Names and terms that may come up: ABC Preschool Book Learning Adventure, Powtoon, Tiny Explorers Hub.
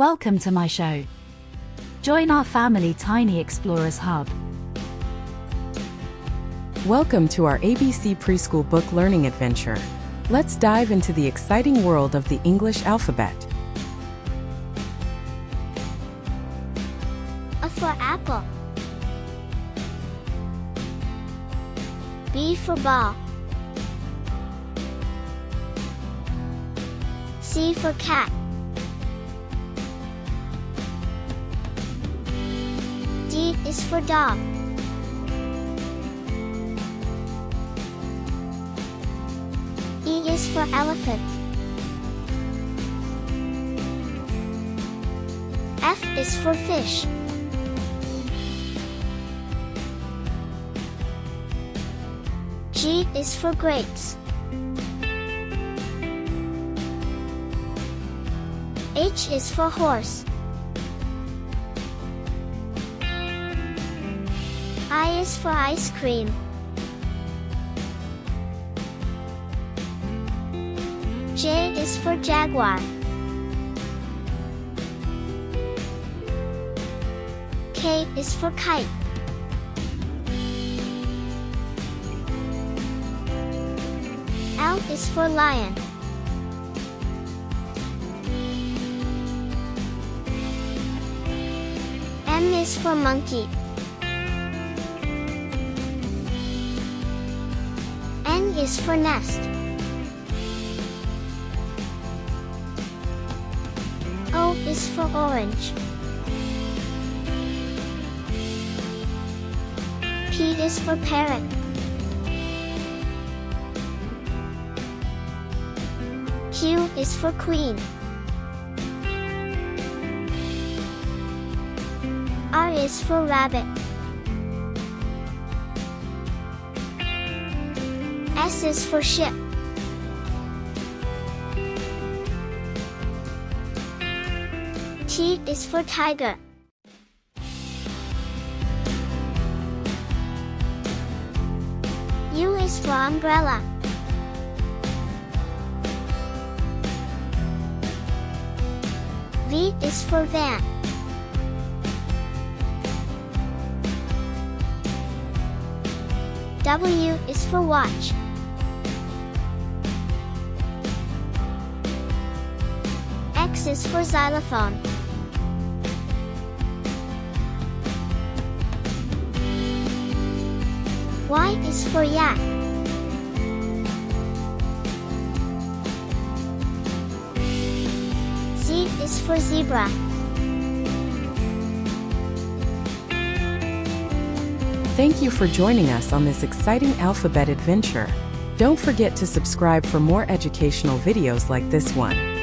Welcome to my show. Join our family Tiny Explorers Hub. Welcome to our ABC Preschool Book Learning Adventure. Let's dive into the exciting world of the English alphabet. A for apple. B for ball. C for cat. D is for dog. E is for elephant. F is for fish. G is for grapes. H is for horse. I is for ice cream. J is for jaguar. K is for kite. L is for lion. M is for monkey. N is for nest. O is for orange. P is for parrot. Q is for queen. R is for rabbit. S is for ship. T is for tiger. U is for umbrella. V is for van. W is for watch. X is for xylophone. Y is for yak. Z is for zebra. Thank you for joining us on this exciting alphabet adventure. Don't forget to subscribe for more educational videos like this one.